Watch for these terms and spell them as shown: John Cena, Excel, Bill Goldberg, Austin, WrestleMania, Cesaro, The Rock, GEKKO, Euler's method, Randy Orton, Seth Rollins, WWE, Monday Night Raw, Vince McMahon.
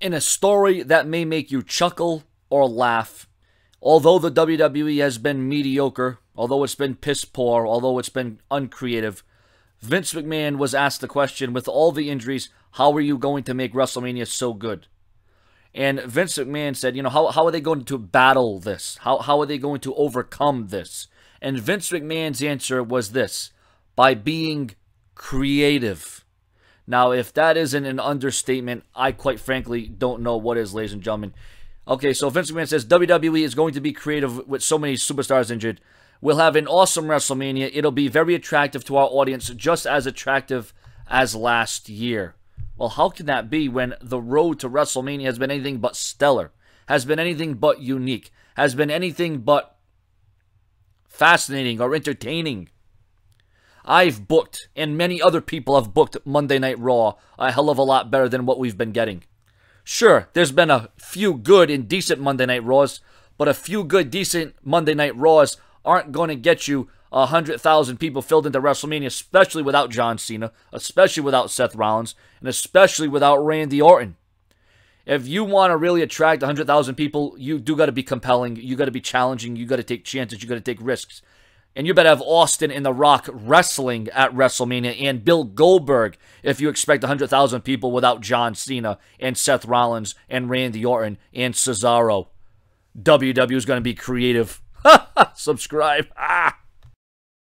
in a story that may make you chuckle or laugh. Although the WWE has been mediocre, although it's been piss poor, although it's been uncreative, Vince McMahon was asked the question, with all the injuries, how are you going to make WrestleMania so good? And Vince McMahon said, you know, how are they going to battle this? How are they going to overcome this? And Vince McMahon's answer was this: by being creative. Now, if that isn't an understatement, I quite frankly don't know what is, ladies and gentlemen. Okay, so Vince McMahon says, WWE is going to be creative with so many superstars injured. We'll have an awesome WrestleMania. It'll be very attractive to our audience, just as attractive as last year. Well, how can that be when the road to WrestleMania has been anything but stellar, has been anything but unique, has been anything but fascinating or entertaining? I've booked, and many other people have booked, Monday Night Raw a hell of a lot better than what we've been getting. Sure, there's been a few good and decent Monday Night Raws, but a few good, decent Monday Night Raws aren't going to get you 100,000 people filled into WrestleMania, especially without John Cena, especially without Seth Rollins, and especially without Randy Orton. If you want to really attract 100,000 people, you do got to be compelling, you got to be challenging, you got to take chances, you got to take risks. And you better have Austin and The Rock wrestling at WrestleMania, and Bill Goldberg, if you expect 100,000 people without John Cena and Seth Rollins and Randy Orton and Cesaro. WWE is going to be creative. Subscribe. Ah!